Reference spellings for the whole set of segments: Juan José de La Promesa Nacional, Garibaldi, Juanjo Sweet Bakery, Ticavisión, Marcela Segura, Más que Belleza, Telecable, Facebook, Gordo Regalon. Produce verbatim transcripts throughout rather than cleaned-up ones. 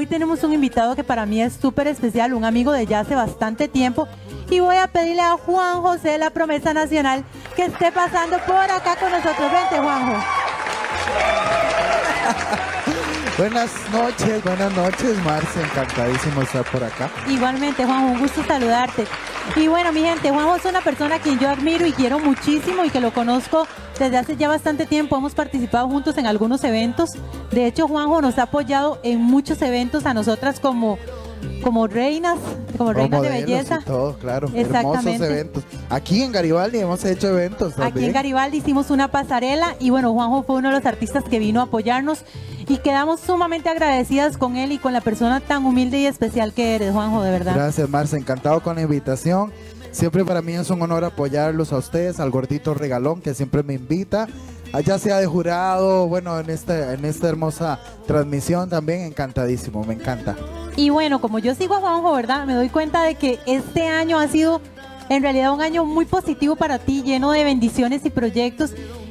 hoy tenemos un invitado que para mí es súper especial, un amigo de ya hace bastante tiempo. Y voy a pedirle a Juan José de La Promesa Nacional que esté pasando por acá con nosotros. Vente, Juanjo. Buenas noches, buenas noches, Marce, encantadísimo estar por acá. Igualmente, Juanjo, un gusto saludarte. Y bueno, mi gente, Juanjo es una persona a quien yo admiro y quiero muchísimo y que lo conozco desde hace ya bastante tiempo. Hemos participado juntos en algunos eventos. De hecho, Juanjo nos ha apoyado en muchos eventos a nosotras como, como reinas, como reinas de belleza. Y todo, claro, exactamente. Hermosos eventos. Aquí en Garibaldi hemos hecho eventos también. Aquí en Garibaldi hicimos una pasarela y bueno, Juanjo fue uno de los artistas que vino a apoyarnos. Y quedamos sumamente agradecidas con él y con la persona tan humilde y especial que eres, Juanjo, de verdad. Gracias, Marce, encantado con la invitación. Siempre para mí es un honor apoyarlos a ustedes, al gordito regalón que siempre me invita, allá sea de jurado, bueno, en esta, en esta hermosa transmisión también, encantadísimo, me encanta. Y bueno, como yo sigo a Juanjo, ¿verdad? Me doy cuenta de que este año ha sido en realidad un año muy positivo para ti, lleno de bendiciones y proyectos.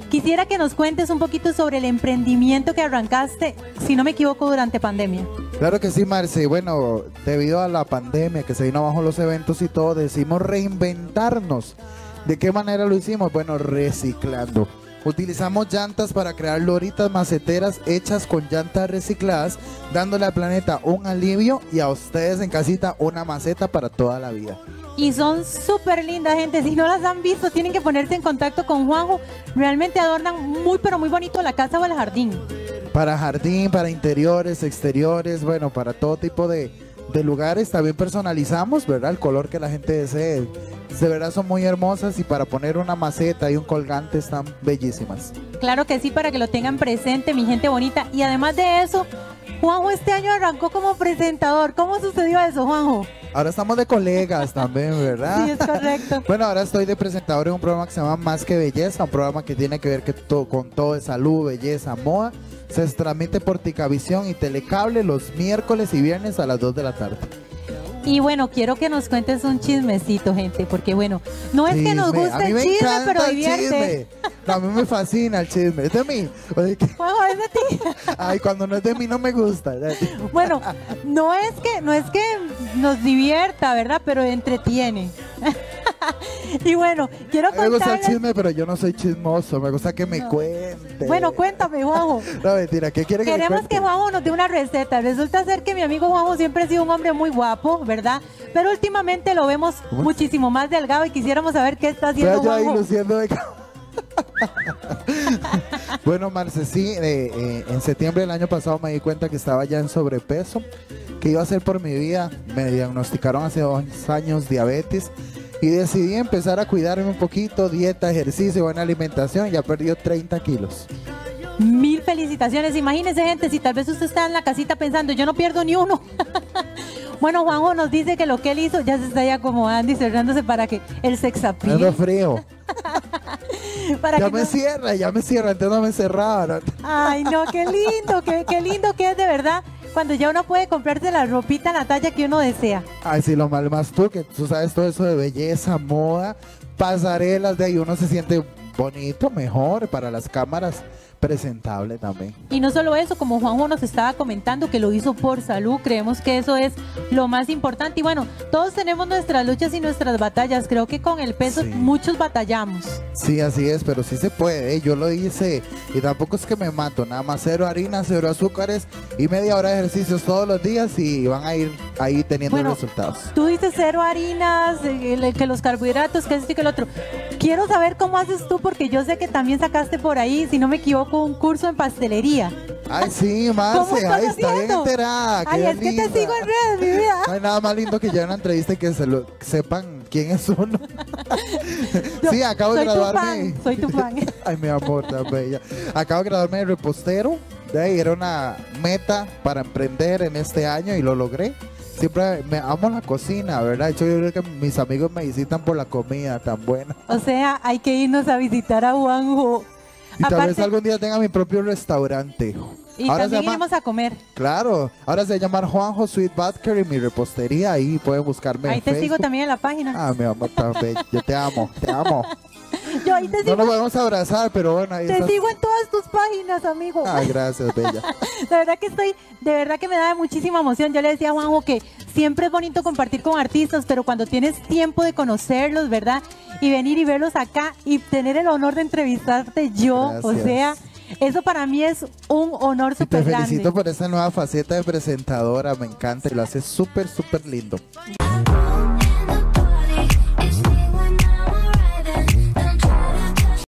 Quisiera que nos cuentes un poquito sobre el emprendimiento que arrancaste, si no me equivoco, durante pandemia. Claro que sí, Marce. Bueno, debido a la pandemia que se vino abajo los eventos y todo, decidimos reinventarnos. ¿De qué manera lo hicimos? Bueno, reciclando. Utilizamos llantas para crear loritas maceteras hechas con llantas recicladas, dándole al planeta un alivio y a ustedes en casita una maceta para toda la vida. Y son súper lindas, gente. Si no las han visto, tienen que ponerse en contacto con Juanjo. Realmente adornan muy, pero muy bonito la casa o el jardín. Para jardín, para interiores, exteriores, bueno, para todo tipo de, de lugares. También personalizamos, ¿verdad? El color que la gente desee. De verdad son muy hermosas y para poner una maceta y un colgante están bellísimas. Claro que sí, para que lo tengan presente, mi gente bonita. Y además de eso, Juanjo este año arrancó como presentador. ¿Cómo sucedió eso, Juanjo? Ahora estamos de colegas también, ¿verdad? Sí, es correcto. Bueno, ahora estoy de presentador en un programa que se llama Más que Belleza, un programa que tiene que ver que todo, con todo de salud, belleza, moda. Se transmite por Ticavisión y Telecable los miércoles y viernes a las dos de la tarde. Y bueno, quiero que nos cuentes un chismecito, gente, porque bueno, no es chisme. Que nos guste el chisme, pero divierte. No, a mí me fascina el chisme. ¿Es de mí? Juanjo, ¿es de ti? Ay, cuando no es de mí no me gusta. Bueno, no es que, no es que nos divierta, ¿verdad? Pero entretiene. Y bueno, quiero contarles... Me gusta el chisme, pero yo no soy chismoso. Me gusta que me no. cuente. Bueno, cuéntame, Juanjo. No, mentira, ¿qué quiere que me cuente? Queremos que Juanjo nos dé una receta. Resulta ser que mi amigo Juanjo siempre ha sido un hombre muy guapo, ¿verdad? Pero últimamente lo vemos ¿Cómo? muchísimo más delgado y quisiéramos saber qué está haciendo Juanjo. Yo ahí luciendo de... Bueno, Marce, sí, eh, eh, en septiembre del año pasado me di cuenta que estaba ya en sobrepeso. ¿Qué iba a hacer por mi vida? Me diagnosticaron hace dos años diabetes y decidí empezar a cuidarme un poquito, dieta, ejercicio, buena alimentación, y ya perdió treinta kilos. Mil felicitaciones. Imagínense, gente, si tal vez usted está en la casita pensando, yo no pierdo ni uno. Bueno, Juanjo nos dice que lo que él hizo ya se está acomodando y cerrándose para que el sexapil. No frío. Para ya que me no... cierra, ya me cierra, antes no me cerraba. Ay, no, qué lindo, qué, qué lindo que es de verdad cuando ya uno puede comprarse la ropita en la talla que uno desea. Ay, sí, lo mal más tú, que tú sabes todo eso de belleza, moda, pasarelas, de ahí uno se siente bonito, mejor para las cámaras. Presentable también. Y no solo eso, como Juanjo nos estaba comentando que lo hizo por salud, creemos que eso es lo más importante. Y bueno, todos tenemos nuestras luchas y nuestras batallas, creo que con el peso sí. muchos batallamos. Sí, así es, pero sí se puede, yo lo hice y tampoco es que me mato, nada más cero harina, cero azúcares y media hora de ejercicios todos los días y van a ir ahí teniendo bueno, resultados. Tú dices cero harinas, que los carbohidratos, que esto y que el otro. Quiero saber cómo haces tú, porque yo sé que también sacaste por ahí, si no me equivoco, con un curso en pastelería. Ay, sí, Marce, ahí está bien enterada. Ay, es linda. Que te sigo en redes, mi vida. No hay nada más lindo que ya en una entrevista y que se lo, sepan quién es uno. No, sí, acabo de graduarme. Soy tu fan, soy tu fan. Ay, mi amor, tan bella. Acabo de graduarme de repostero. De ahí era una meta para emprender en este año y lo logré. Siempre me amo la cocina, ¿verdad? Yo creo que mis amigos me visitan por la comida tan buena. O sea, hay que irnos a visitar a Juanjo. Y tal Aparte, vez algún día tenga mi propio restaurante. Y ahora también iremos a comer. Claro, ahora se va a llamar Juanjo Sweet Bakery, mi repostería. Ahí pueden buscarme. Ahí en te Facebook. Sigo también en la página. Ah, mi amor, tan bella. Yo te amo, te amo. Yo ahí te sigo. No nos podemos abrazar, pero bueno. Ahí te estás... sigo en todas tus páginas, amigo. Ah, gracias, bella. La verdad que estoy, de verdad que me da muchísima emoción. Yo le decía a Juanjo que siempre es bonito compartir con artistas, pero cuando tienes tiempo de conocerlos, ¿verdad? Y venir y verlos acá y tener el honor de entrevistarte yo, gracias. O sea... Eso para mí es un honor súper grande. Te felicito por esa nueva faceta de presentadora, me encanta y lo haces súper, súper lindo.